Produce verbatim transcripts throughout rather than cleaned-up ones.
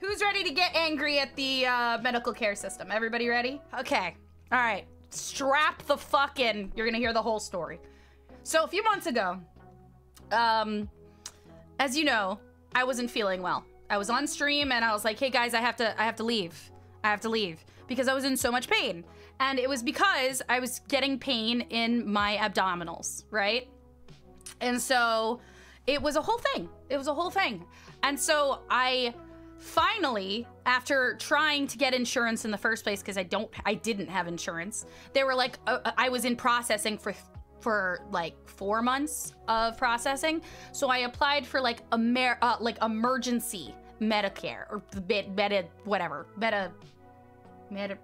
Who's ready to get angry at the uh, medical care system? Everybody ready? Okay. All right. Strap the fuck in. You're gonna hear the whole story. So a few months ago, um, as you know, I wasn't feeling well. I was on stream and I was like, hey guys, I have to, I have to leave. I have to leave because I was in so much pain. And it was because I was getting pain in my abdominals, right? And so it was a whole thing. It was a whole thing. And so I finally, after trying to get insurance in the first place, because I don't, I didn't have insurance, they were like, uh, I was in processing for, for like four months of processing. So I applied for like, Amer uh, like emergency Medicare or med, med whatever, meta, meta,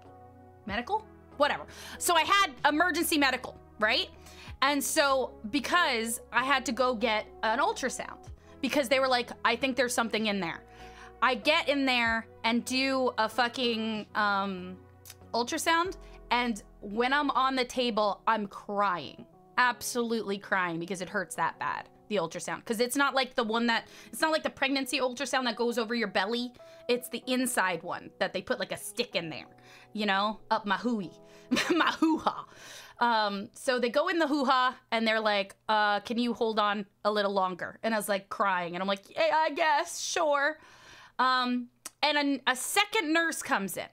medical, whatever. So I had emergency medical, right? And so because I had to go get an ultrasound because they were like, I think there's something in there. I get in there and do a fucking um, ultrasound. And when I'm on the table, I'm crying, absolutely crying because it hurts that bad. The ultrasound, because it's not like the one that, it's not like the pregnancy ultrasound that goes over your belly. It's the inside one that they put like a stick in there, you know, up my hooey, my hoo-ha. Um, so they go in the hoo-ha and they're like, uh, can you hold on a little longer? And I was like crying and I'm like, yeah, I guess, sure. Um, and a, a second nurse comes in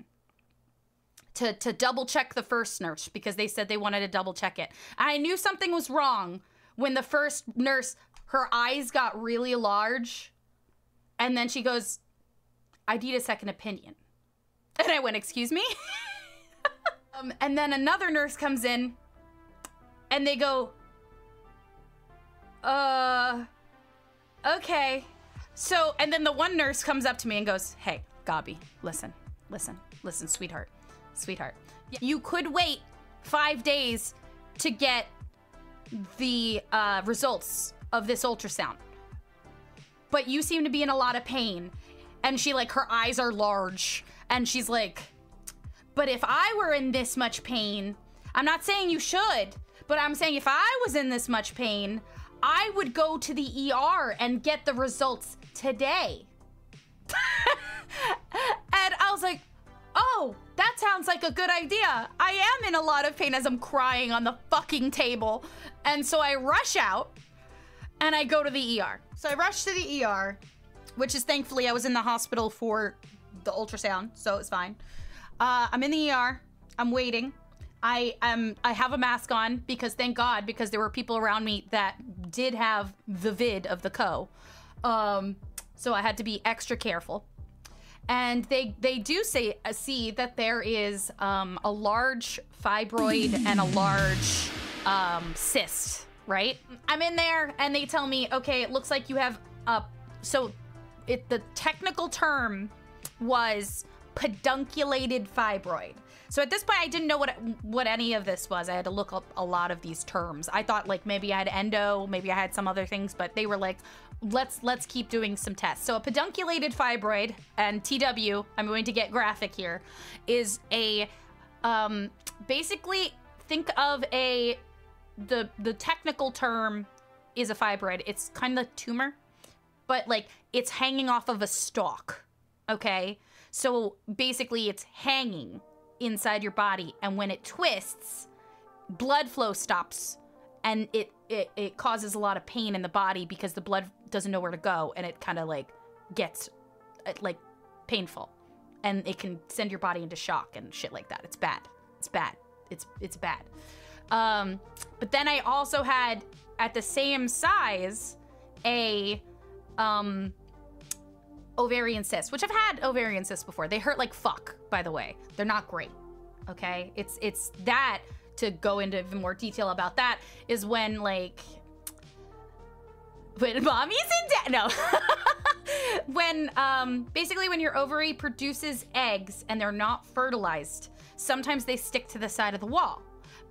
to, to double check the first nurse because they said they wanted to double check it. I knew something was wrong when the first nurse, her eyes got really large and then she goes, I need a second opinion. And I went, excuse me? um, and then another nurse comes in and they go, uh, okay. So, and then the one nurse comes up to me and goes, hey, Gabi, listen, listen, listen, sweetheart, sweetheart. You could wait five days to get the uh, results of this ultrasound, but you seem to be in a lot of pain. And she like, her eyes are large and she's like, but if I were in this much pain, I'm not saying you should, but I'm saying if I was in this much pain, I would go to the E R and get the results today. And I was like, oh, that sounds like a good idea. I am in a lot of pain as I'm crying on the fucking table. And so I rush out and I go to the E R. So I rush to the E R, which is thankfully I was in the hospital for the ultrasound, so it's fine. Uh, I'm in the E R, I'm waiting. I am, I have a mask on because thank God, because there were people around me that did have the vid of the co. Um, so I had to be extra careful. And they they do say uh, see that there is um, a large fibroid and a large um, cyst, right? I'm in there and they tell me, okay, it looks like you have a, so it, the technical term was pedunculated fibroid. So at this point, I didn't know what what any of this was. I had to look up a lot of these terms. I thought like maybe I had endo, maybe I had some other things, but they were like, let's let's keep doing some tests. So a pedunculated fibroid, and T W, I'm going to get graphic here, is a um, basically think of a the the technical term is a fibroid. It's kind of a tumor, but like it's hanging off of a stalk. Okay, so basically it's hanging inside your body, and when it twists, blood flow stops, and it, it it causes a lot of pain in the body because the blood doesn't know where to go, and it kind of like gets like painful, and it can send your body into shock and shit like that. It's bad. It's bad. It's it's bad. Um, but then I also had at the same size a um, ovarian cyst, which I've had ovarian cysts before. They hurt like fuck, by the way. They're not great. Okay, it's it's that. To go into even more detail about that is when like when mommy's in da- no when um basically when your ovary produces eggs and they're not fertilized, sometimes they stick to the side of the wall,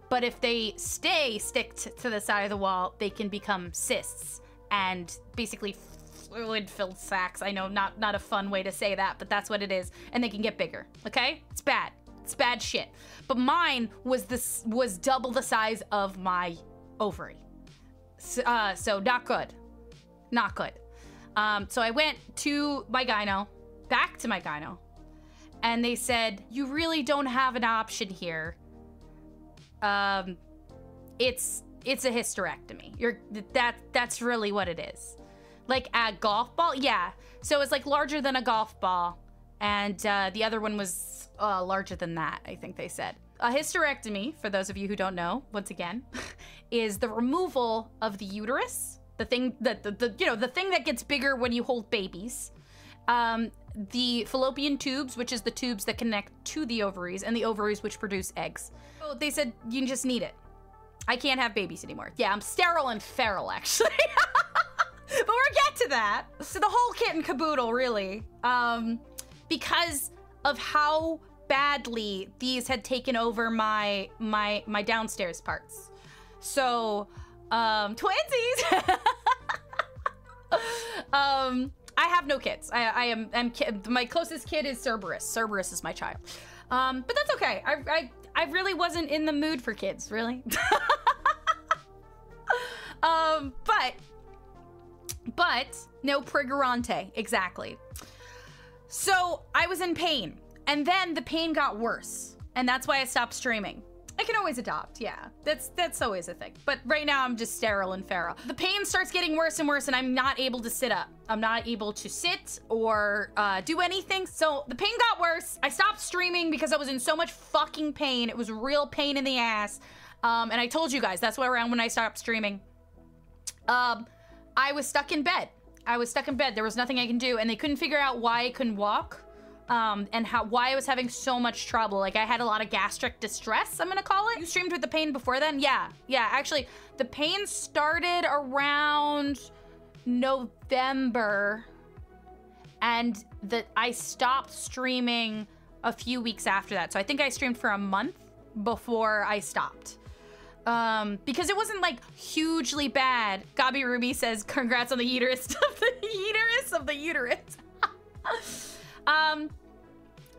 but if they stay sticked to the side of the wall, they can become cysts and basically fluid-filled sacs. I know, not not a fun way to say that, but that's what it is, and they can get bigger. Okay, it's bad. It's bad shit. But mine was this was double the size of my ovary. So, uh, so not good, not good. Um, so I went to my gyno back to my gyno and they said, you really don't have an option here. Um, it's it's a hysterectomy. You're that that's really what it is. Like a golf ball? Yeah. So it's like larger than a golf ball. And uh, the other one was uh, larger than that, I think they said. A hysterectomy, for those of you who don't know, once again, is the removal of the uterus, the thing that the, the you know the thing that gets bigger when you hold babies, um, the fallopian tubes, which is the tubes that connect to the ovaries, and the ovaries which produce eggs. So they said you just need it. I can't have babies anymore. Yeah, I'm sterile and feral, actually. But we'll get to that. So the whole kit and caboodle, really. Um, because of how badly these had taken over my my my downstairs parts. So, um, twinsies! um, I have no kids. I, I am, I'm ki my closest kid is Cerberus. Cerberus is my child. Um, but that's okay. I, I, I really wasn't in the mood for kids, really. um, but... But no Prigorante, exactly. So I was in pain, and then the pain got worse, and that's why I stopped streaming. I can always adopt, yeah. That's that's always a thing. But right now I'm just sterile and feral. The pain starts getting worse and worse, and I'm not able to sit up. I'm not able to sit or uh, do anything. So the pain got worse. I stopped streaming because I was in so much fucking pain. It was real pain in the ass. Um, and I told you guys that's why around when I stopped streaming. Um. I was stuck in bed. I was stuck in bed. There was nothing I can do, and they couldn't figure out why I couldn't walk, um, and how why I was having so much trouble. Like I had a lot of gastric distress, I'm gonna call it. You streamed with the pain before then? Yeah, yeah. Actually, the pain started around November, and the I stopped streaming a few weeks after that. So I think I streamed for a month before I stopped. Um, because it wasn't like hugely bad. Gabi Ruby says, congrats on the uterus of the uterus of the uterus. um,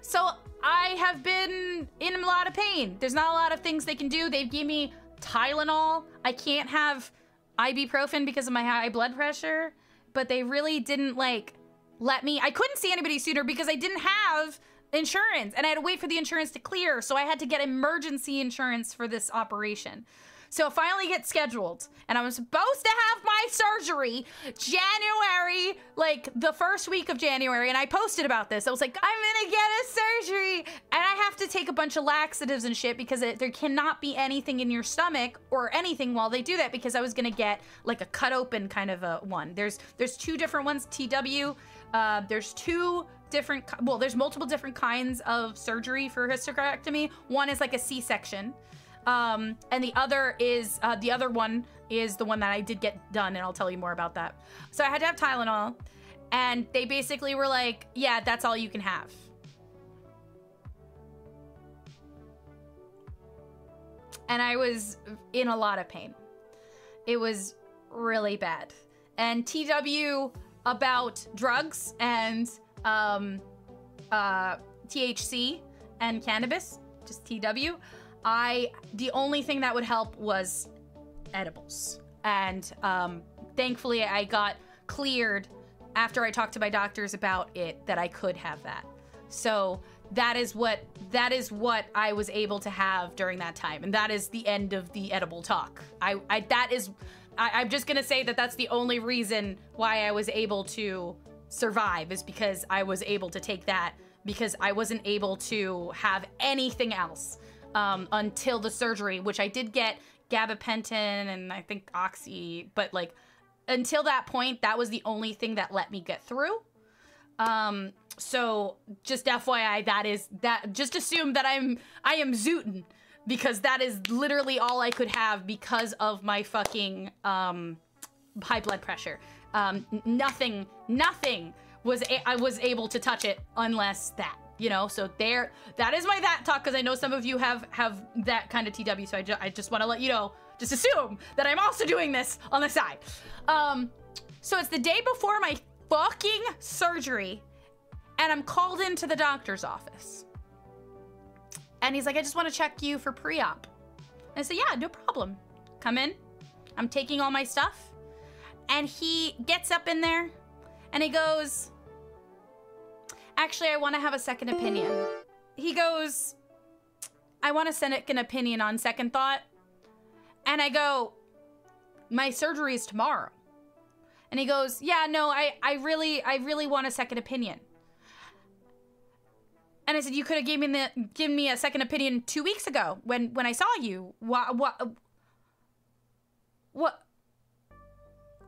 so I have been in a lot of pain. There's not a lot of things they can do. They've given me Tylenol. I can't have ibuprofen because of my high blood pressure, but they really didn't like let me, I couldn't see anybody sooner because I didn't have insurance, and I had to wait for the insurance to clear, so I had to get emergency insurance for this operation. So it finally gets scheduled, and I was supposed to have my surgery January, like the first week of January, and I posted about this. I was like, I'm gonna get a surgery, and I have to take a bunch of laxatives and shit because it, there cannot be anything in your stomach or anything while they do that, because I was gonna get like a cut open kind of a one. There's there's two different ones, T W. Uh, there's two different, well, there's multiple different kinds of surgery for hysterectomy. One is like a C-section, um, and the other is, uh, the other one is the one that I did get done, and I'll tell you more about that. So I had to have Tylenol, and they basically were like, yeah, that's all you can have. And I was in a lot of pain. It was really bad. And T W about drugs and um, uh, T H C and cannabis, just T W. I, the only thing that would help was edibles. And um, thankfully I got cleared after I talked to my doctors about it that I could have that. So that is what, that is what I was able to have during that time. And that is the end of the edible talk. I, I that is, I, I'm just gonna say that that's the only reason why I was able to survive, is because I was able to take that, because I wasn't able to have anything else um, until the surgery, which I did get gabapentin and I think Oxy, but like until that point, that was the only thing that let me get through. Um, so just F Y I, that is that. Just assume that I'm I am zootin', because that is literally all I could have because of my fucking um, high blood pressure. Um, nothing, nothing was, a I was able to touch it unless that, you know, so there, that is my that talk. Cause I know some of you have, have that kind of T W. So I, ju I just want to let you know, just assume that I'm also doing this on the side. Um, so it's the day before my fucking surgery, and I'm called into the doctor's office, and he's like, I just want to check you for pre-op. And I said, yeah, no problem. Come in. I'm taking all my stuff. And he gets up in there and he goes, Actually, I want to have a second opinion. He goes, I want to send an opinion on second thought. And I go, my surgery is tomorrow. And he goes, yeah, no, I, I really, I really want a second opinion. And I said, you could have given me the, given me a second opinion two weeks ago when, when I saw you. What, what, what?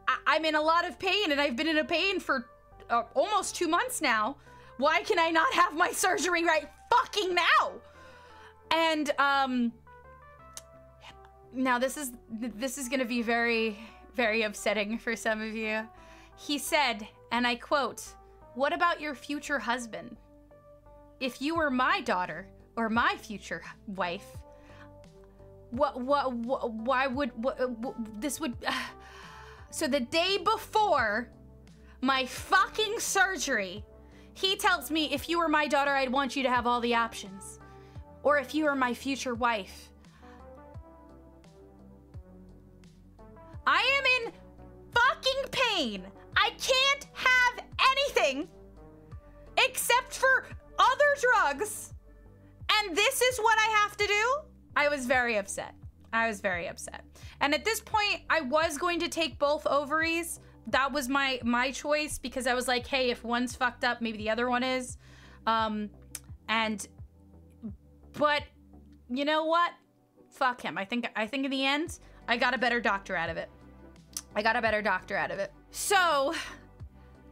I, I'm in a lot of pain, and I've been in a pain for uh, almost two months now. Why can I not have my surgery right fucking now? And, um, now this is, this is going to be very, very upsetting for some of you. He said, and I quote, "What about your future husband? If you were my daughter or my future wife, what, what, what why would, what, what, this would, uh. So the day before my fucking surgery, he tells me, if you were my daughter, I'd want you to have all the options. Or if you were my future wife. I am in fucking pain. I can't have anything except for other drugs. And this is what I have to do?" I was very upset. I was very upset. And at this point, I was going to take both ovaries. That was my my choice, because I was like, hey, if one's fucked up, maybe the other one is. Um, and, but you know what? Fuck him. I think, I think in the end, I got a better doctor out of it. I got a better doctor out of it. So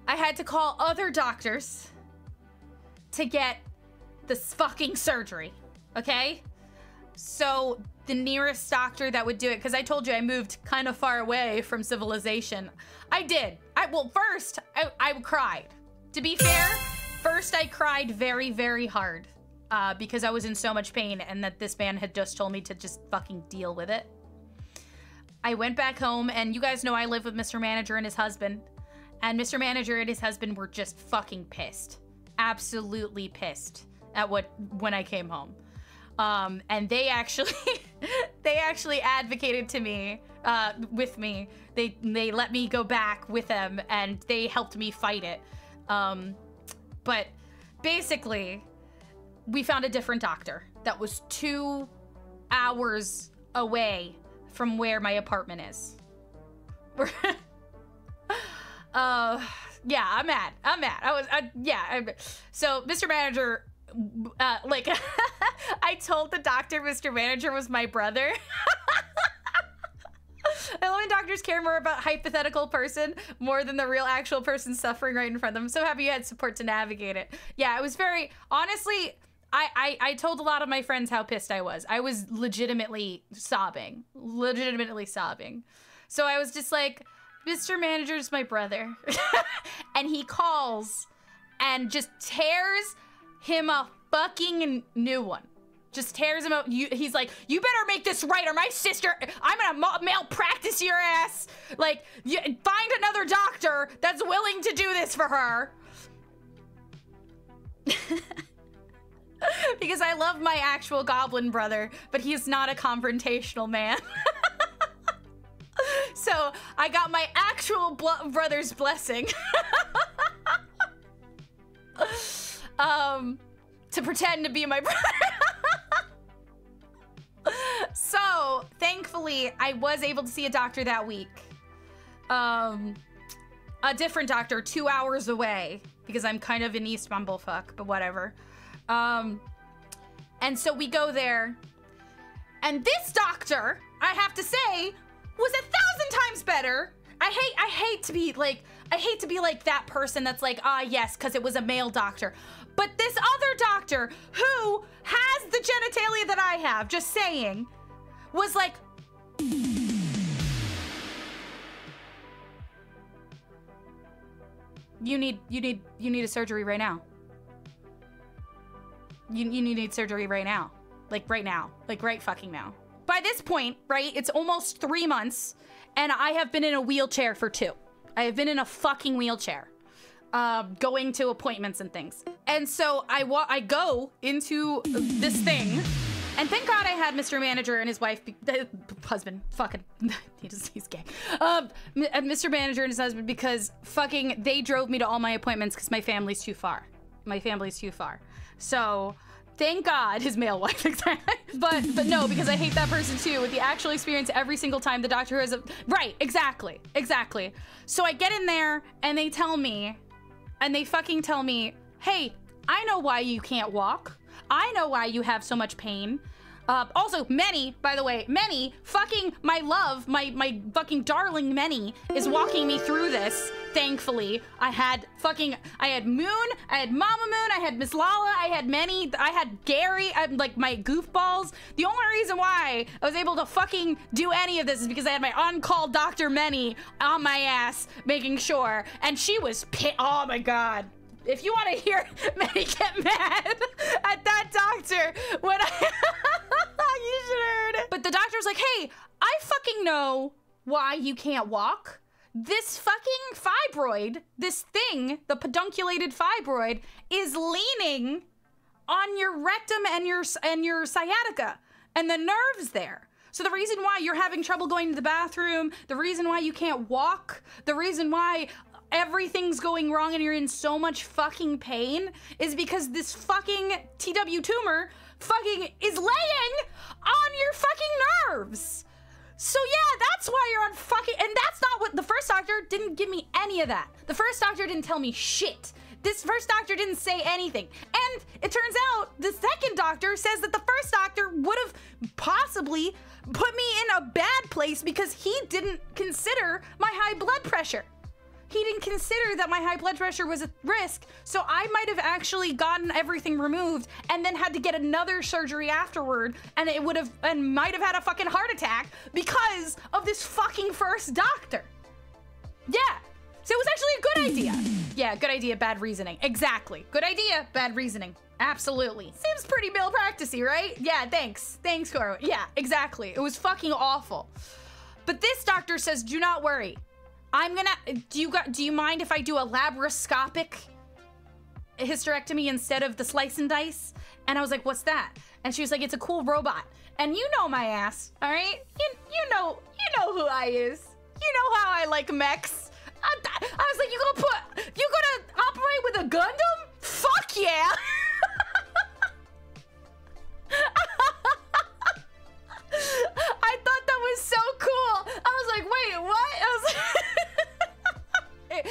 I had to call other doctors to get this fucking surgery, okay? So the nearest doctor that would do it, because I told you I moved kind of far away from civilization. I did. I, well, first, I, I cried. To be fair, first I cried very, very hard uh, because I was in so much pain, and that this man had just told me to just fucking deal with it. I went back home, and you guys know I live with Mister Manager and his husband, and Mister Manager and his husband were just fucking pissed. Absolutely pissed at what, when I came home. Um, and they actually, they actually advocated to me, uh, with me. They, they let me go back with them, and they helped me fight it. Um, but basically we found a different doctor that was two hours away from where my apartment is. uh, yeah, I'm mad. I'm mad. I was, I, yeah. I'm, so Mister Manager, uh, like, I told the doctor Mister Manager was my brother. I love when doctors care more about hypothetical person more than the real actual person suffering right in front of them. I'm so happy you had support to navigate it. Yeah, it was very, honestly, I, I, I told a lot of my friends how pissed I was. I was legitimately sobbing, legitimately sobbing. So I was just like, Mister Manager's my brother. And he calls and just tears him a fucking new one. Just tears him up. You, he's like, you better make this right, or my sister, I'm gonna malpractice your ass. Like, you, find another doctor that's willing to do this for her. Because I love my actual goblin brother, but he's not a confrontational man. So I got my actual brother's blessing. Um, to pretend to be my brother. So thankfully I was able to see a doctor that week. Um, a different doctor two hours away, because I'm kind of an East Bumblefuck, but whatever. Um, and so we go there, and this doctor, I have to say, was a thousand times better. I hate, I hate to be like, I hate to be like that person that's like, ah, yes, because it was a male doctor. But this other doctor, who has the genitalia that I have, just saying, was like, you need, you need, you need a surgery right now. You, you need surgery right now. Like right now, like right fucking now. By this point, right, it's almost three months and I have been in a wheelchair for two. I have been in a fucking wheelchair, uh, going to appointments and things. And so I, wa I go into this thing, and thank God I had Mister Manager and his wife, be uh, husband, fucking, he just, he's gay. Uh, Mister Manager and his husband, because fucking, they drove me to all my appointments because my family's too far. my family's too far. So thank God his male wife, exactly. But but no, because I hate that person too, with the actual experience every single time the doctor has a, right, exactly, exactly. So I get in there and they tell me, and they fucking tell me, hey, I know why you can't walk. I know why you have so much pain. Uh, also, Manny, by the way, Manny, fucking my love, my my fucking darling Manny is walking me through this. Thankfully, I had fucking, I had Moon, I had Mama Moon, I had Miss Lala, I had Manny, I had Gary, I had, like, my goofballs. The only reason why I was able to fucking do any of this is because I had my on-call Doctor Manny on my ass, making sure, and she was pit. Oh my God. If you want to hear Manny get mad at that doctor when I, you should have heard it. But the doctor was like, hey, I fucking know why you can't walk. This fucking fibroid, this thing, the pedunculated fibroid, is leaning on your rectum and your, and your sciatica and the nerves there. So the reason why you're having trouble going to the bathroom, the reason why you can't walk, the reason why everything's going wrong and you're in so much fucking pain is because this fucking T W tumor fucking is laying on your fucking nerves. So yeah, that's why you're on fucking, and that's not what, the first doctor didn't give me any of that. The first doctor didn't tell me shit. This first doctor didn't say anything. And it turns out the second doctor says that the first doctor would have possibly put me in a bad place because he didn't consider my high blood pressure. He didn't consider that my high blood pressure was a risk, so I might have actually gotten everything removed and then had to get another surgery afterward, and it would have, and might have had a fucking heart attack because of this fucking first doctor. Yeah, so it was actually a good idea. Yeah, good idea, bad reasoning. Exactly. Good idea, bad reasoning. Absolutely. Seems pretty malpractice-y, right? Yeah, thanks. Thanks, Corwin. Yeah, exactly. It was fucking awful. But this doctor says, do not worry. I'm gonna, do you got, do you mind if I do a laparoscopic hysterectomy instead of the slice and dice? And I was like, what's that? And she was like, it's a cool robot. And you know my ass, all right? You, you know, you know who I is. You know how I like mechs. I, I was like, you gonna put, you gonna operate with a Gundam? Fuck yeah. I thought that was so cool. I was like, wait, what? I was like,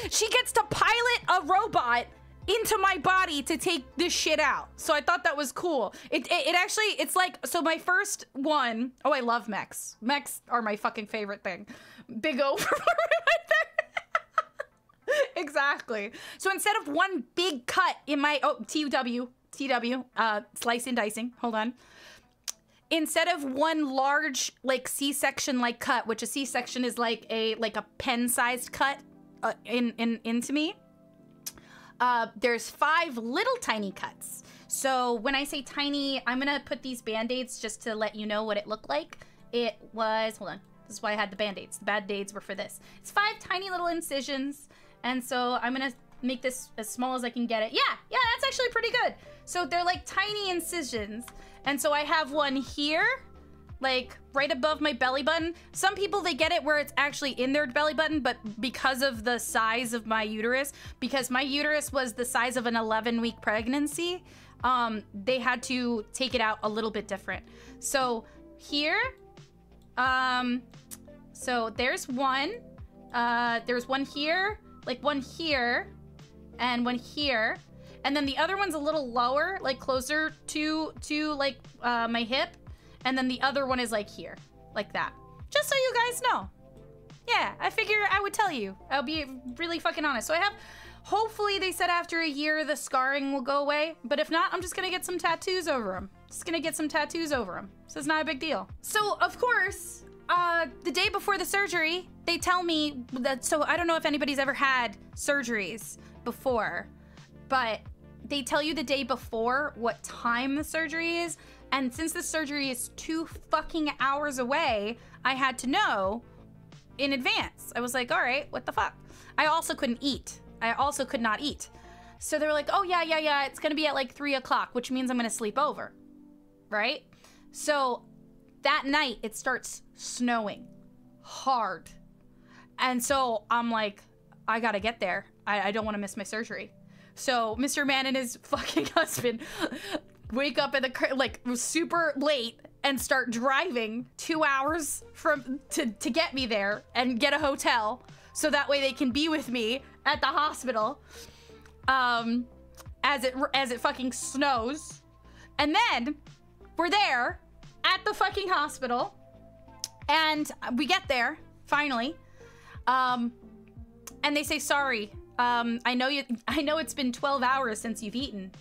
she gets to pilot a robot into my body to take this shit out. So I thought that was cool. It, it, it actually, it's like, so my first one, oh, I love mechs. Mechs are my fucking favorite thing. Big O right there. Exactly. So instead of one big cut in my, oh, T W, T W, uh, slice and dicing, hold on. Instead of one large, like, C-section like cut, which a C-section is like a, like a pen-sized cut, Uh, in, in, into me, uh, there's five little tiny cuts. So when I say tiny, I'm gonna put these band-aids just to let you know what it looked like. It was, hold on, this is why I had the band-aids. The band-aids were for this. It's five tiny little incisions. And so I'm gonna make this as small as I can get it. Yeah, yeah, that's actually pretty good. So they're like tiny incisions. And so I have one here, like right above my belly button. Some people, they get it where it's actually in their belly button, but because of the size of my uterus, because my uterus was the size of an eleven week pregnancy, um, they had to take it out a little bit different. So here, um, so there's one, uh, there's one here, like one here, and one here. And then the other one's a little lower, like closer to, to like uh, my hip. And then the other one is like here, like that. Just so you guys know. Yeah, I figure I would tell you. I'll be really fucking honest. So I have, hopefully they said after a year, the scarring will go away. But if not, I'm just gonna get some tattoos over them. Just gonna get some tattoos over them. So it's not a big deal. So of course, uh, the day before the surgery, they tell me that, so I don't know if anybody's ever had surgeries before, but they tell you the day before what time the surgery is. And since this surgery is two fucking hours away, I had to know in advance. I was like, all right, what the fuck? I also couldn't eat. I also could not eat. So they were like, oh yeah, yeah, yeah, it's gonna be at like three o'clock, which means I'm gonna sleep over, right? So that night it starts snowing hard. And so I'm like, I gotta get there. I, I don't wanna miss my surgery. So Mister Man and his fucking husband wake up in the like super late and start driving two hours from to to get me there and get a hotel so that way they can be with me at the hospital. Um, as it as it fucking snows, and then we're there at the fucking hospital, and we get there finally. Um, and they say, sorry, um, I know you, I know it's been twelve hours since you've eaten,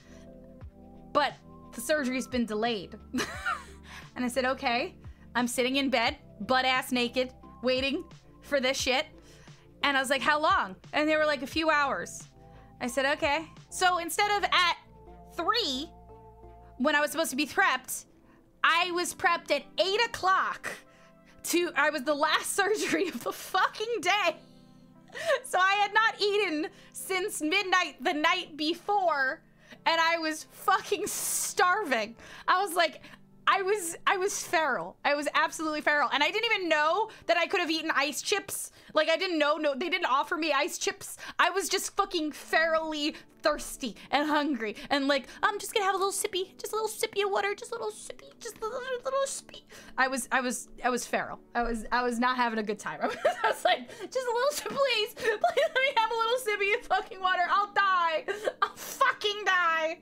but the surgery's been delayed. And I said, okay. I'm sitting in bed, butt ass naked, waiting for this shit. And I was like, how long? And they were like, a few hours. I said, okay. So instead of at three, when I was supposed to be prepped, I was prepped at eight o'clock to, I was the last surgery of the fucking day. So I had not eaten since midnight the night before, and I was fucking starving. I was like, I was, I was feral. I was absolutely feral. And I didn't even know that I could have eaten ice chips. Like, I didn't know, no, they didn't offer me ice chips. I was just fucking ferally thirsty and hungry. And like, I'm just gonna have a little sippy, just a little sippy of water, just a little sippy, just a little, little sippy. I was, I was, I was feral. I was, I was not having a good time. I was, I was like, just a little sip, please. Please let me have a little sippy of fucking water. I'll die. I'll fucking die.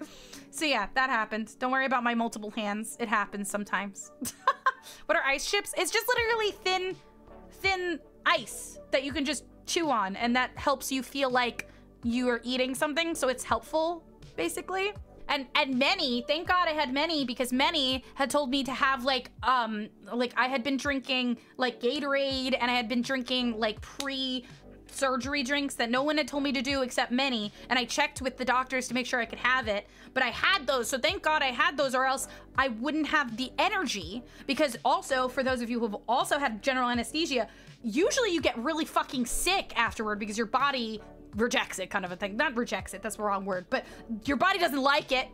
So yeah, that happened. Don't worry about my multiple hands. It happens sometimes. What are ice chips? It's just literally thin, thin ice that you can just chew on, and that helps you feel like you are eating something. So it's helpful, basically. And and Manny, thank God I had Manny, because Manny had told me to have like, um, like I had been drinking like Gatorade, and I had been drinking like pre- surgery drinks that no one had told me to do except Manny, and I checked with the doctors to make sure I could have it, but I had those, so thank God I had those, or else I wouldn't have the energy. Because also, for those of you who have also had general anesthesia, usually you get really fucking sick afterward because your body rejects it, kind of a thing. Not rejects it, that's the wrong word, but your body doesn't like it.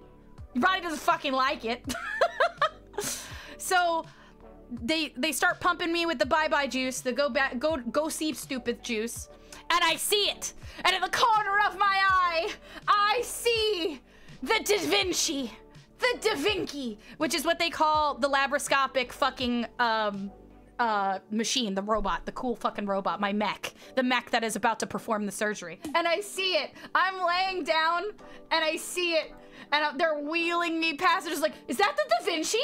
Your body doesn't fucking like it. So they they start pumping me with the bye-bye juice, the go back go go see stupid juice. And I see it, and in the corner of my eye, I see the Da Vinci, the Da Vinci, which is what they call the laparoscopic fucking um, uh, machine, the robot, the cool fucking robot, my mech, the mech that is about to perform the surgery. And I see it. I'm laying down, and I see it, and they're wheeling me past. They're just like, is that the Da Vinci?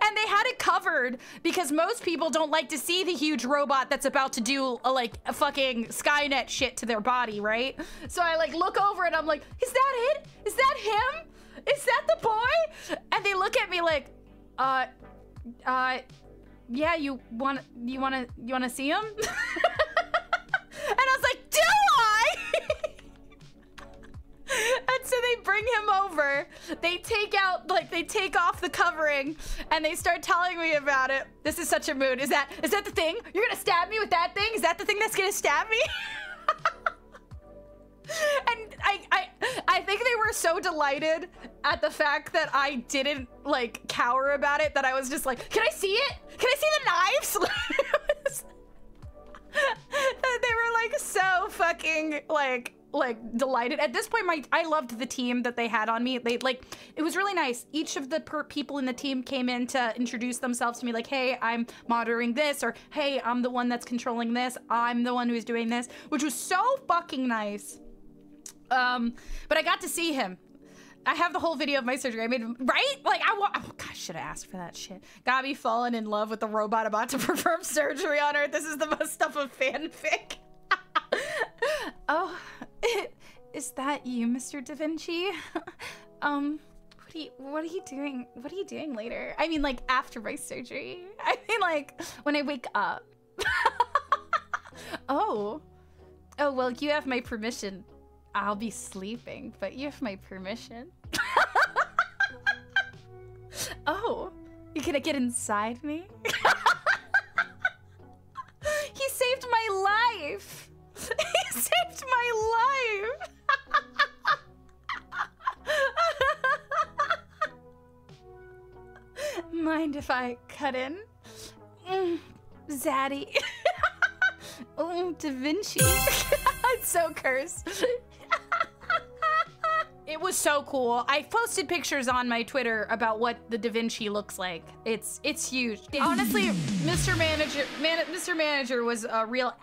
And they had it covered because most people don't like to see the huge robot that's about to do a, like a fucking Skynet shit to their body, right? So I like look over and I'm like, is that it? Is that him? Is that the boy? And they look at me like, uh, uh, yeah, you want, you want to, you want to see him? And I was like, do I? And so they bring him over, they take out, like, they take off the covering, and they start telling me about it. This is such a mood. Is that, is that the thing? You're gonna stab me with that thing? Is that the thing that's gonna stab me? And I, I, I think they were so delighted at the fact that I didn't, like, cower about it, that I was just like, can I see it? Can I see the knives? They were, like, so fucking, like... like delighted at this point. My I loved the team that they had on me. They like it was really nice. Each of the per people in the team came in to introduce themselves to me, like, hey, I'm monitoring this, or hey, I'm the one that's controlling this, I'm the one who's doing this, which was so fucking nice. Um but I got to see him. I have the whole video of my surgery. I mean, right? Like, I want, oh gosh, should have asked for that shit. Gabi fallen in love with the robot about to perform surgery on her. This is the most stuff of fanfic. Oh, is that you, Mister Da Vinci? um, what are you, what are you doing? What are you doing later? I mean, like, after my surgery. I mean, like, when I wake up. Oh. Oh, well, you have my permission. I'll be sleeping, but you have my permission. Oh, you're gonna get inside me? He saved my life. He saved my life. Mind if I cut in? Mm, Zaddy. Oh, Da Vinci. I'm so cursed. It was so cool. I posted pictures on my Twitter about what the Da Vinci looks like. It's it's huge. Honestly, Mister Manager, Man, Mister Manager was a real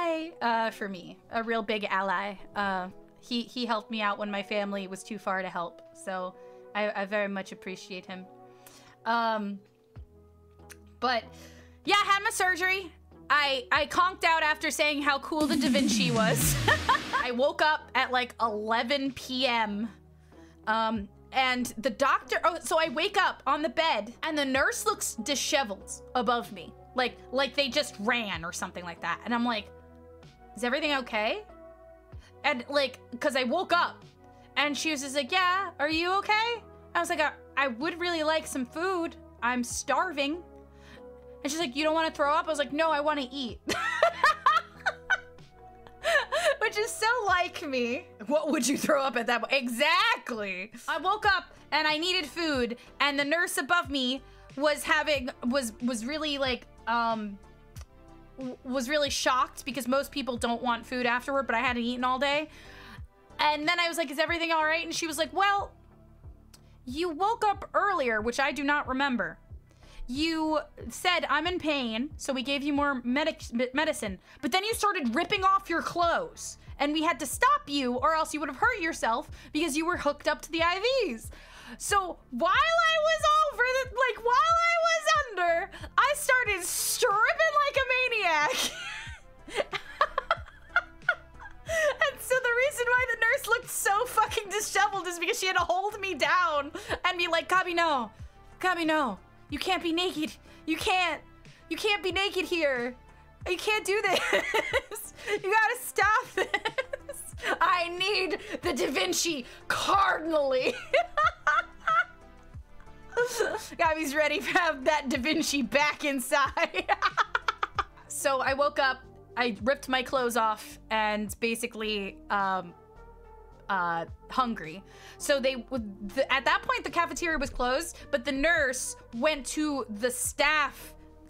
ally uh, for me. A real big ally. Uh, he he helped me out when my family was too far to help. So I, I very much appreciate him. Um, but yeah, I had my surgery. I I conked out after saying how cool the Da Vinci was. I woke up at like eleven P M Um, and the doctor, oh, so I wake up on the bed and the nurse looks disheveled above me. Like, like they just ran or something like that. And I'm like, is everything okay? And like, cause I woke up and she was just like, yeah, are you okay? I was like, I, I would really like some food. I'm starving. And she's like, you don't want to throw up? I was like, no, I want to eat. Which is so like me. What would you throw up at that point? Exactly. I woke up and I needed food and the nurse above me was having, was, was really like, um, was really shocked because most people don't want food afterward, but I hadn't eaten all day. And then I was like, is everything all right? And she was like, well, you woke up earlier, which I do not remember. You said, I'm in pain, so we gave you more medic- medicine, but then you started ripping off your clothes, and we had to stop you, or else you would have hurt yourself because you were hooked up to the I Vs. So while I was over, the, like while I was under, I started stripping like a maniac. And so the reason why the nurse looked so fucking disheveled is because she had to hold me down and be like, Camino, Camino. You can't be naked. You can't. You can't be naked here. You can't do this. You gotta stop this. I need the Da Vinci cardinally. Gabby's ready to have that Da Vinci back inside. So I woke up, I ripped my clothes off and basically, um, Uh, hungry. So they, the, at that point, the cafeteria was closed, but the nurse went to the staff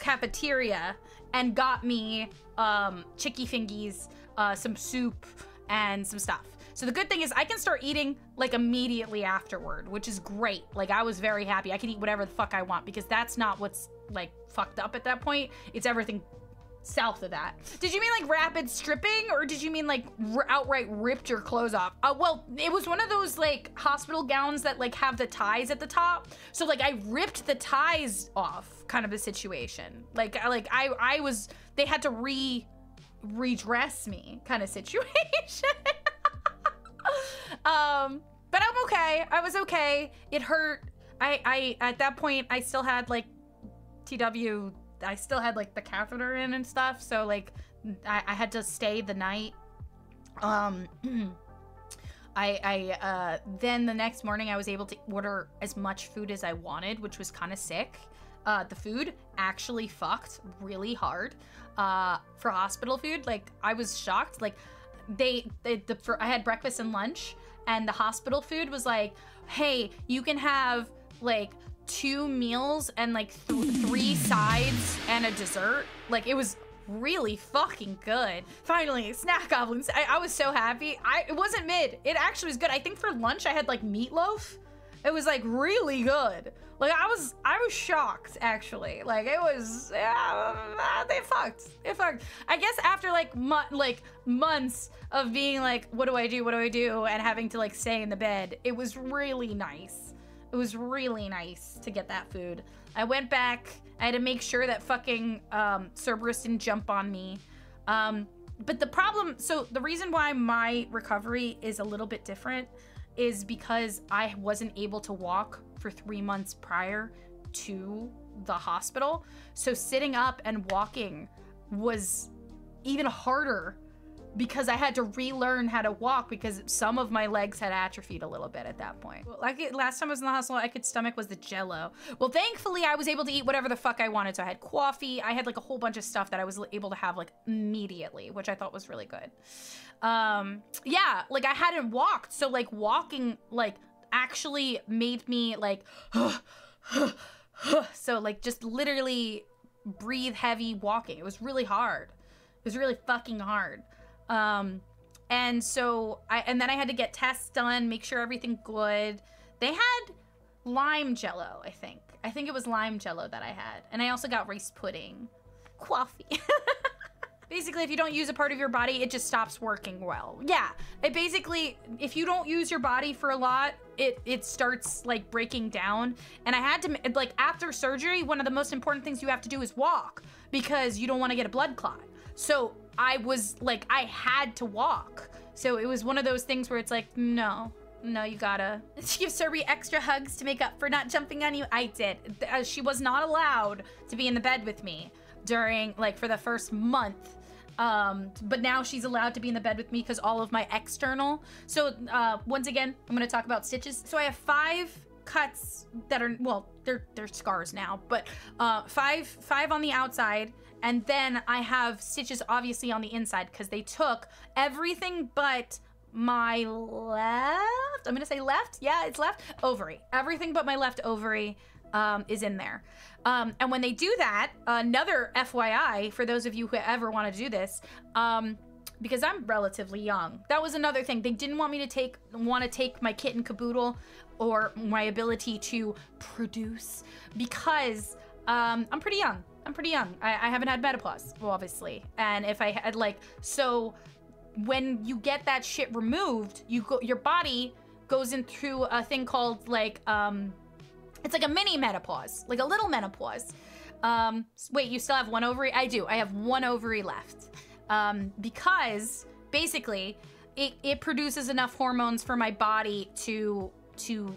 cafeteria and got me um, chicky fingies, uh, some soup, and some stuff. So the good thing is I can start eating like immediately afterward, which is great. Like I was very happy. I can eat whatever the fuck I want because that's not what's like fucked up at that point. It's everything south of that. Did you mean like rapid stripping or did you mean like r outright ripped your clothes off? Uh, well, it was one of those like hospital gowns that like have the ties at the top. So like I ripped the ties off kind of a situation. Like, like I, I was, they had to re redress me kind of situation. um, but I'm okay. I was okay. It hurt. I, I, at that point I still had like T W, I still had like the catheter in and stuff, so like I, I had to stay the night. Um, I, I uh, then the next morning I was able to order as much food as I wanted, which was kind of sick. Uh, the food actually fucked really hard uh, for hospital food. Like I was shocked. Like they, they the, for, I had breakfast and lunch, and the hospital food was like, hey, you can have like two meals and like th three sides and a dessert. Like it was really fucking good. Finally, snack goblins. I, I was so happy. I it wasn't mid. It actually was good. I think for lunch I had like meatloaf. It was like really good. Like I was I was shocked actually. Like it was yeah, they fucked. It fucked. I guess after like mo like months of being like, what do I do? What do I do? And having to like stay in the bed. It was really nice. It was really nice to get that food. I went back. I had to make sure that fucking um, Cerberus didn't jump on me. Um, but the problem, so the reason why my recovery is a little bit different is because I wasn't able to walk for three months prior to the hospital. So sitting up and walking was even harder because I had to relearn how to walk because some of my legs had atrophied a little bit at that point. Like last time I was in the hospital, I could stomach was the Jello. Well, thankfully I was able to eat whatever the fuck I wanted. So I had coffee. I had like a whole bunch of stuff that I was able to have like immediately, which I thought was really good. Um, yeah, like I hadn't walked. So like walking like actually made me like, so like just literally breathe heavy walking. It was really hard. It was really fucking hard. Um, And so I, and then I had to get tests done, make sure everything good. They had lime jello, I think. I think it was lime jello that I had. And I also got rice pudding. Coffee. Basically, if you don't use a part of your body, it just stops working well. Yeah, it basically, if you don't use your body for a lot, it it starts like breaking down. And I had to, like, after surgery, one of the most important things you have to do is walk, because you don't want to get a blood clot. So I was like, I had to walk. So it was one of those things where it's like, no, no, you gotta. Did you give Cerberus extra hugs to make up for not jumping on you? I did. Uh, she was not allowed to be in the bed with me during, like, for the first month. Um, but now she's allowed to be in the bed with me because all of my external. So uh, once again, I'm going to talk about stitches. So I have five cuts that are, well, they're they're scars now, but uh, five five on the outside, and then I have stitches obviously on the inside because they took everything but my left. I'm going to say left. Yeah, it's left ovary. Everything but my left ovary. Um, is in there. Um, and when they do that, another F Y I for those of you who ever want to do this, um, because I'm relatively young. That was another thing. They didn't want me to take, want to take my kit and caboodle or my ability to produce, because um, I'm pretty young. I'm pretty young. I, I haven't had menopause, obviously. And if I had, like, so when you get that shit removed, you go, your body goes into a thing called, like, um, it's like a mini menopause, like a little menopause. Um, wait, you still have one ovary? I do. I have one ovary left. Um, because basically it, it produces enough hormones for my body to, to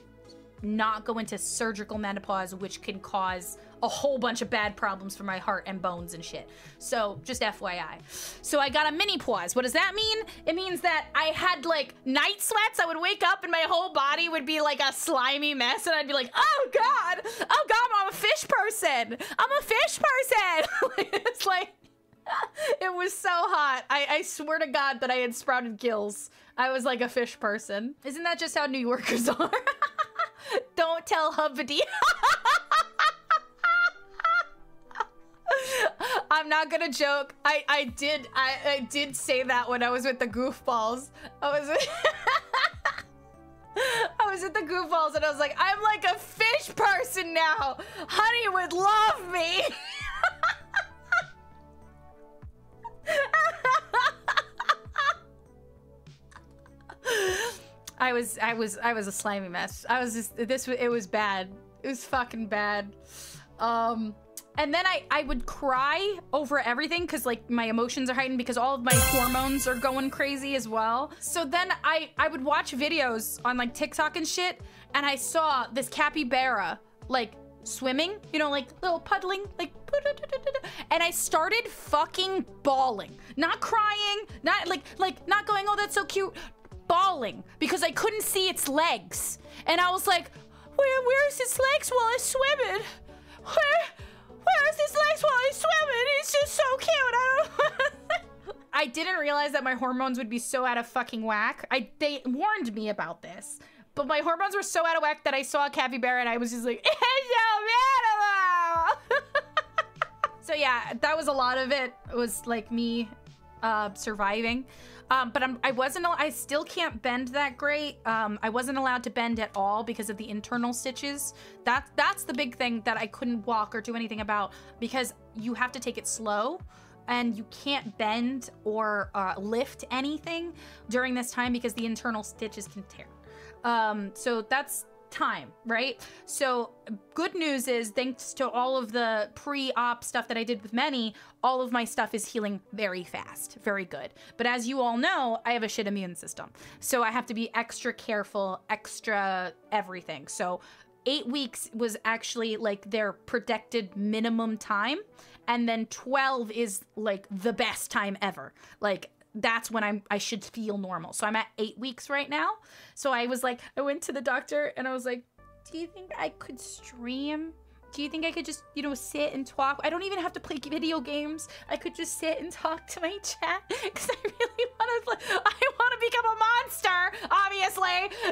not go into surgical menopause, which can cause a whole bunch of bad problems for my heart and bones and shit. So just F Y I. So I got a mini pause. What does that mean? It means that I had, like, night sweats. I would wake up and my whole body would be like a slimy mess, and I'd be like, oh God, oh God, I'm a fish person. I'm a fish person. It's like, it was so hot. I, I swear to God that I had sprouted gills. I was like a fish person. Isn't that just how New Yorkers are? Don't tell Hubbity. I'm not gonna joke. I I did I, I did say that when I was with the goofballs. I was with I was at the goofballs, and I was like, I'm like a fish person now. Honey would love me. I was I was I was a slimy mess. I was just this it was bad. It was fucking bad. Um. And then I, I would cry over everything because, like, my emotions are heightened because all of my hormones are going crazy as well. So then I, I would watch videos on, like, TikTok and shit, and I saw this capybara, like, swimming, you know, like, little puddling, like, and I started fucking bawling. Not crying, not, like, like, not going, oh, that's so cute, bawling, because I couldn't see its legs. And I was like, where, where's its legs while it's swimming? Where? Where's his legs while he's swimming? It's just so cute. I don't I didn't realize that my hormones would be so out of fucking whack. I they warned me about this, but my hormones were so out of whack that I saw a capybara and I was just like, it's so beautiful. So yeah, that was a lot of it. It was like me uh, surviving. Um, but I'm, I wasn't, I still can't bend that great. Um, I wasn't allowed to bend at all because of the internal stitches. That, that's the big thing that I couldn't walk or do anything about, because you have to take it slow and you can't bend or uh, lift anything during this time because the internal stitches can tear. Um, so that's time, right? So good news is, thanks to all of the pre-op stuff that I did with Manny, all of my stuff is healing very fast, very good. But as you all know, I have a shit immune system. So I have to be extra careful, extra everything. So eight weeks was actually like their protected minimum time. And then twelve is like the best time ever. Like, that's when I'm, I should feel normal. So I'm at eight weeks right now. So I was like, I went to the doctor and I was like, do you think I could stream? Do you think I could just, you know, sit and talk? I don't even have to play video games. I could just sit and talk to my chat because I really want to, I want to become a monster, obviously.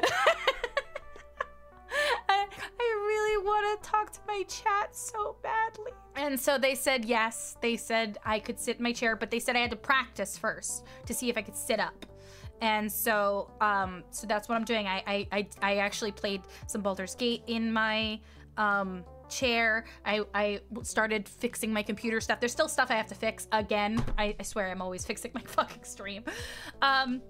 I, I really want to talk to my chat so badly. And so they said yes. They said I could sit in my chair, but they said I had to practice first to see if I could sit up. And so, um, so that's what I'm doing. I, I, I, I actually played some Baldur's Gate in my um, chair. I, I started fixing my computer stuff. There's still stuff I have to fix again. I, I swear I'm always fixing my fucking stream. Um,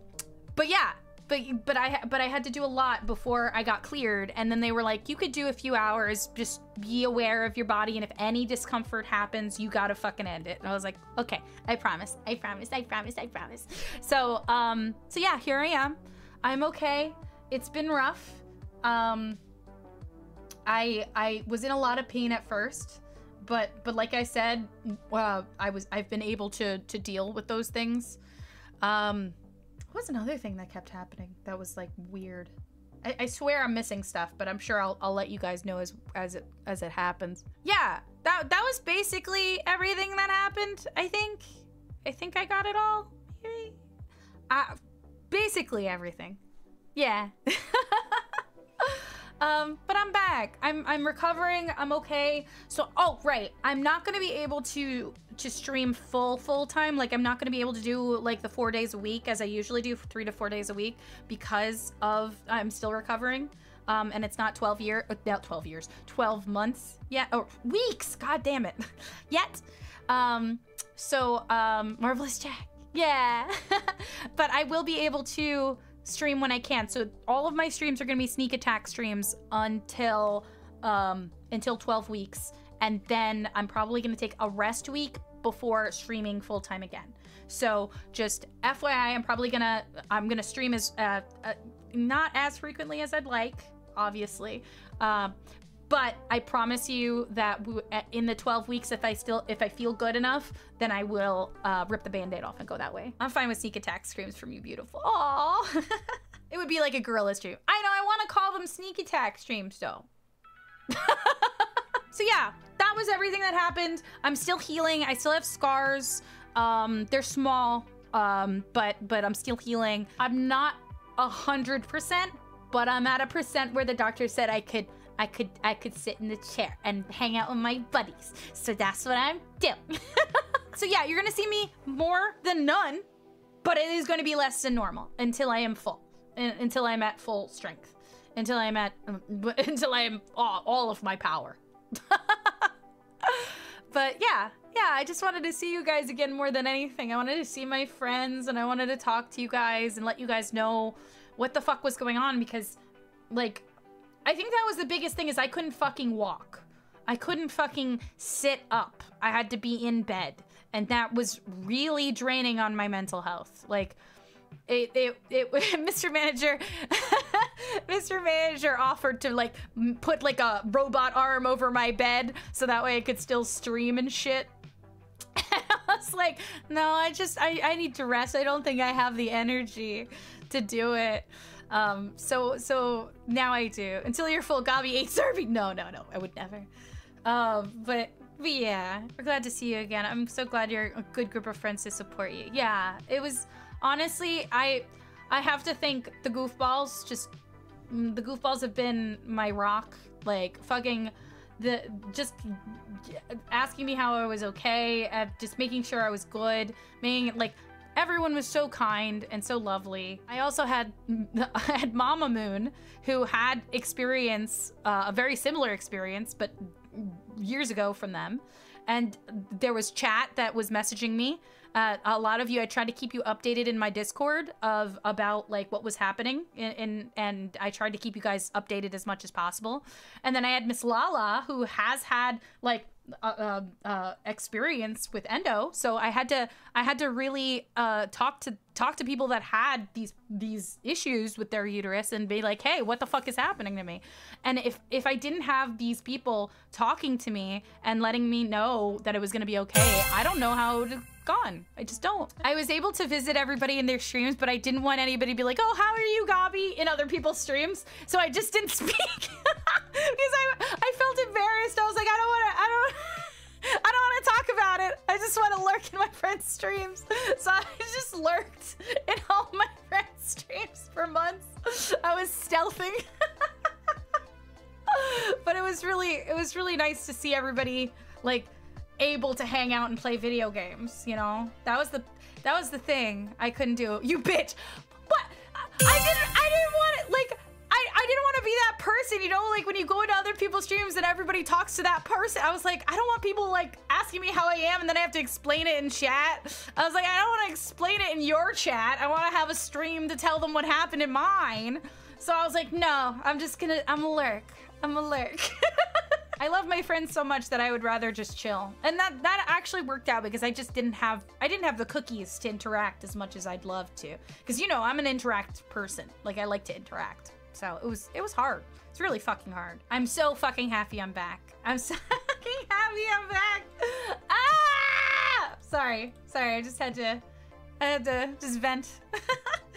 but yeah. But but I but I had to do a lot before I got cleared, and then they were like, you could do a few hours, just be aware of your body, and if any discomfort happens, you gotta fucking end it. And I was like, okay, I promise, I promise, I promise, I promise. So um so yeah, here I am. I'm okay. It's been rough. Um I I was in a lot of pain at first, but but like I said, uh, I was I've been able to to deal with those things. Um What was another thing that kept happening that was like weird? I, I swear I'm missing stuff, but I'm sure I'll, I'll let you guys know as as it as it happens. Yeah, that that was basically everything that happened. I think I think I got it all. Maybe. I, basically everything. Yeah. Um, but I'm back. I'm I'm recovering. I'm okay. So, oh right, I'm not gonna be able to to stream full full time. Like, I'm not gonna be able to do like the four days a week as I usually do, for three to four days a week, because of I'm still recovering. Um, and it's not twelve year, not twelve years, twelve months yet, or weeks. God damn it, yet. Um, so um, Marvelous Jack. Yeah, but I will be able to stream when I can. So all of my streams are gonna be sneak attack streams until um until twelve weeks, and then I'm probably gonna take a rest week before streaming full-time again. So just F Y I, I'm probably gonna I'm gonna stream as uh, uh not as frequently as I'd like, obviously, um uh, but I promise you that we, in the twelve weeks, if I still, if I feel good enough, then I will uh, rip the Band-Aid off and go that way. I'm fine with sneak attack screams from you, beautiful. Aww. It would be like a gorilla stream. I know, I want to call them sneak attack streams though. So yeah, that was everything that happened. I'm still healing. I still have scars. Um, they're small, um, but, but I'm still healing. I'm not a hundred percent, but I'm at a percent where the doctor said I could I could I could sit in the chair and hang out with my buddies. So that's what I'm doing. So yeah, you're gonna see me more than none, but it is gonna be less than normal until I am full, and until I'm at full strength, until I'm at um, until I am all, all of my power. But yeah, yeah, I just wanted to see you guys again more than anything. I wanted to see my friends, and I wanted to talk to you guys and let you guys know what the fuck was going on, because like, I think that was the biggest thing, is I couldn't fucking walk. I couldn't fucking sit up. I had to be in bed. And that was really draining on my mental health. Like, it, it, it Mister Manager, Mister Manager offered to like put like a robot arm over my bed so that way I could still stream and shit. And I was like, no, I just, I, I need to rest. I don't think I have the energy to do it. Um, so, so now I do. Until you're full, Gabi ate Serby. No, no, no, I would never. Um, but, but yeah, we're glad to see you again. I'm so glad you're a good group of friends to support you. Yeah, it was, honestly, I, I have to thank the goofballs. Just, the goofballs have been my rock. Like, fucking, the, just asking me how I was okay, uh, just making sure I was good, making, like, everyone was so kind and so lovely. I also had I had Mama Moon, who had experience, uh, a very similar experience, but years ago from them. And there was chat that was messaging me. Uh, a lot of you, I tried to keep you updated in my Discord of about like what was happening, in, in, and I tried to keep you guys updated as much as possible. And then I had Miss Lala, who has had like Uh, uh, uh, experience with endo, so I had to I had to really uh, talk to talk to people that had these these issues with their uterus and be like, hey, what the fuck is happening to me? And if if I didn't have these people talking to me and letting me know that it was gonna be okay, I don't know how it would have gone. I just don't. I was able to visit everybody in their streams, but I didn't want anybody to be like, oh, how are you, Gabi, in other people's streams, so I just didn't speak. Because I, I felt embarrassed. I was like, I don't want to, I don't, I don't want to talk about it. I just want to lurk in my friends' streams. So I just lurked in all my friends' streams for months. I was stealthing. But it was was really, it was really nice to see everybody like able to hang out and play video games. You know, that was the, that was the thing I couldn't do. You bitch! What? I didn't, I didn't want it. Like, I, I didn't want to be that person. You know, like when you go into other people's streams and everybody talks to that person. I was like, I don't want people like asking me how I am and then I have to explain it in chat. I was like, I don't want to explain it in your chat. I want to have a stream to tell them what happened in mine. So I was like, no, I'm just gonna, I'm a lurk. I'm a lurk. I love my friends so much that I would rather just chill. And that, that actually worked out because I just didn't have, I didn't have the cookies to interact as much as I'd love to. Cause you know, I'm an interact person. Like I like to interact. So it was, it was hard. It's really fucking hard. I'm so fucking happy I'm back. I'm so fucking happy I'm back. Ah! Sorry, sorry, I just had to, I had to just vent.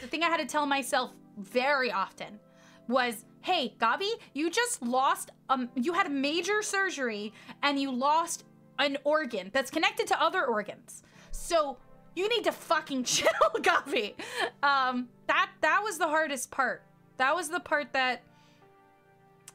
The thing I had to tell myself very often was, hey, Gabi, you just lost, um, you had a major surgery and you lost an organ that's connected to other organs. So you need to fucking chill, Gabi. Um, that, that was the hardest part. That was the part that,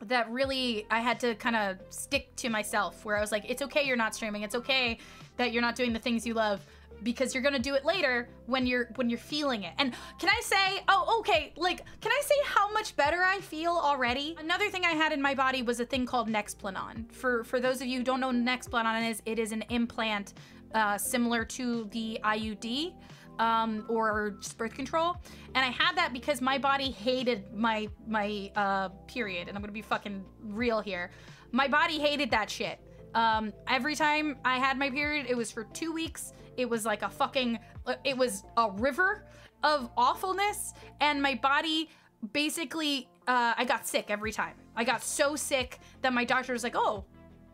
that really, I had to kind of stick to myself where I was like, it's okay you're not streaming. It's okay that you're not doing the things you love, because you're gonna do it later when you're when you're feeling it. And can I say, oh, okay, like, can I say how much better I feel already? Another thing I had in my body was a thing called Nexplanon. For, for those of you who don't know what Nexplanon is, it is an implant uh, similar to the I U D um, or just birth control. And I had that because my body hated my, my uh, period, and I'm gonna be fucking real here. My body hated that shit. Um, every time I had my period, it was for two weeks. It was like a fucking, it was a river of awfulness. And my body basically, uh, I got sick every time. I got so sick that my doctor was like, oh,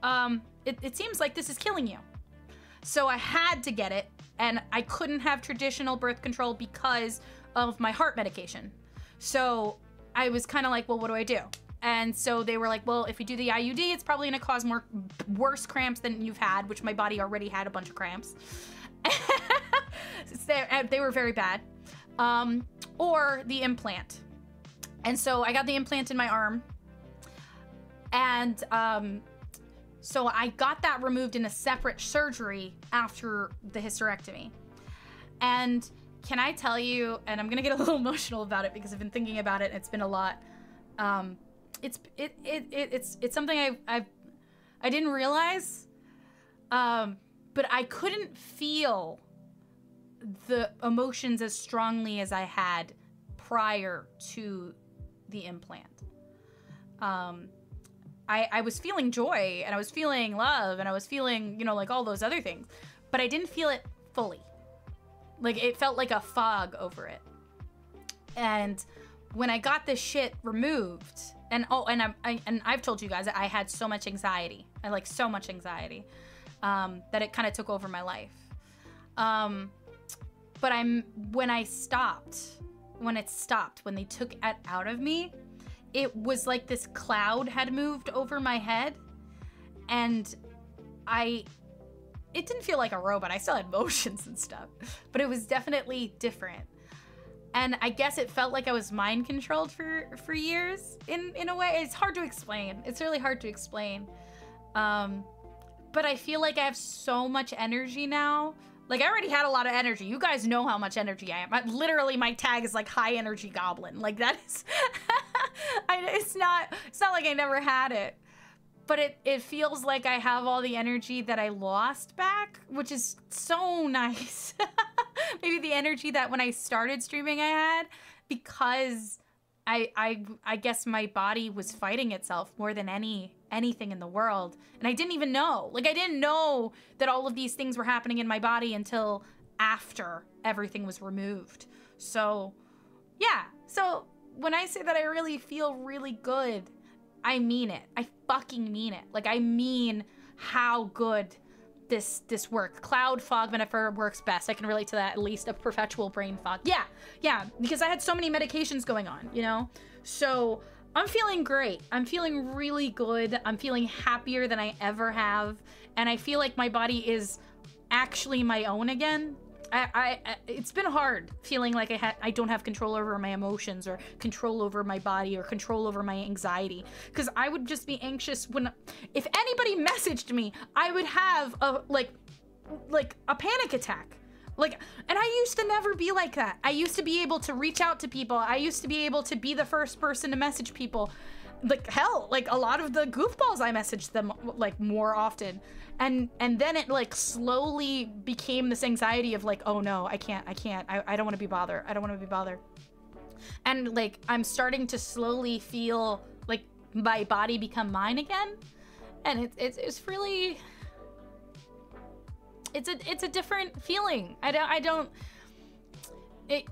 um, it, it seems like this is killing you. So I had to get it. And I couldn't have traditional birth control because of my heart medication. So I was kind of like, well, what do I do? And so they were like, well, if you do the I U D, it's probably gonna cause more worse cramps than you've had, which my body already had a bunch of cramps. They were very bad. Um, or the implant. And so I got the implant in my arm. And um, so I got that removed in a separate surgery after the hysterectomy. And can I tell you, and I'm gonna get a little emotional about it because I've been thinking about it and it's been a lot. Um, it's, it, it, it, it's, it's something I, I, I didn't realize, um, but I couldn't feel the emotions as strongly as I had prior to the implant. Um, I, I was feeling joy and I was feeling love and I was feeling, you know, like all those other things, but I didn't feel it fully. Like it felt like a fog over it. And when I got this shit removed, and oh, and I, I and I've told you guys that I had so much anxiety, I like so much anxiety, um, that it kind of took over my life. Um, but I'm when I stopped, when it stopped, when they took it out of me, it was like this cloud had moved over my head, and I, it didn't feel like a robot. I still had motions and stuff, but it was definitely different. And I guess it felt like I was mind controlled for, for years in, in a way. It's hard to explain. It's really hard to explain. Um, but I feel like I have so much energy now. Like I already had a lot of energy. You guys know how much energy I am. I, literally my tag is like high energy goblin. Like that is, I, it's not, it's not like I never had it, but it, it feels like I have all the energy that I lost back, which is so nice. Maybe the energy that when I started streaming I had, because I, I I guess my body was fighting itself more than any anything in the world. And I didn't even know. Like I didn't know that all of these things were happening in my body until after everything was removed. So yeah, so when I say that I really feel really good, I mean it. I fucking mean it. Like I mean how good this this work. Cloud fog metaphor works best. I can relate to that, at least a perpetual brain fog. Yeah, yeah, because I had so many medications going on, you know? So I'm feeling great. I'm feeling really good. I'm feeling happier than I ever have. And I feel like my body is actually my own again. I, I, I it's been hard feeling like I had I don't have control over my emotions or control over my body or control over my anxiety, because I would just be anxious when, if anybody messaged me, I would have a like like a panic attack. Like, and I used to never be like that. I used to be able to reach out to people. I used to be able to be the first person to message people. Like, hell, like a lot of the goofballs, I messaged them like more often. And and then it like slowly became this anxiety of like, oh no, I can't, I can't. I, I don't want to be bothered. I don't want to be bothered. And like, I'm starting to slowly feel like my body become mine again. And it, it, it's really... It's a it's a different feeling. I don't I don't it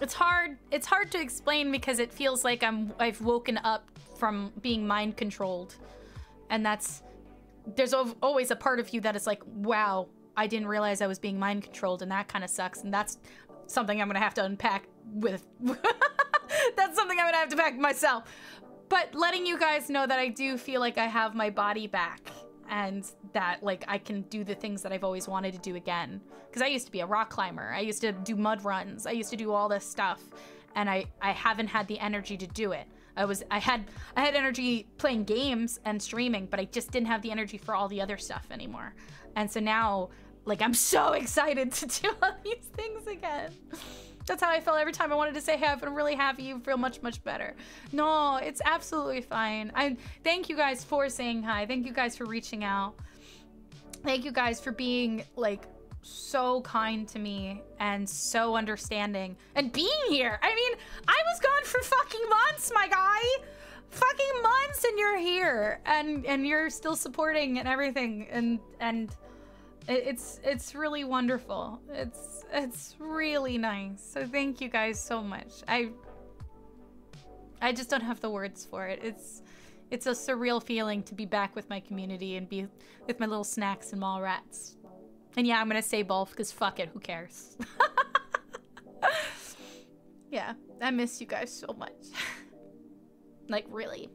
it's hard it's hard to explain, because it feels like I'm I've woken up from being mind controlled, and that's there's always a part of you that is like, wow, I didn't realize I was being mind controlled, and that kind of sucks, and that's something I'm gonna have to unpack with that's something I'm gonna have to pack myself. But letting you guys know that I do feel like I have my body back, and that like I can do the things that I've always wanted to do again, because I used to be a rock climber, I used to do mud runs, I used to do all this stuff, and I I haven't had the energy to do it. I was I had I had energy playing games and streaming, but I just didn't have the energy for all the other stuff anymore. And so now, like, I'm so excited to do all these things again. That's how I felt every time I wanted to say, hey, I'm really happy, you feel much, much better. No, it's absolutely fine. I thank you guys for saying hi. Thank you guys for reaching out. Thank you guys for being like so kind to me and so understanding and being here. I mean, I was gone for fucking months, my guy. Fucking months, and you're here, and and you're still supporting and everything, and and It's it's really wonderful. It's it's really nice. So thank you guys so much. I I just don't have the words for it. It's it's a surreal feeling to be back with my community and be with my little snacks and mall rats. And yeah, I'm gonna say both, because fuck it, who cares? Yeah, I miss you guys so much. Like, really.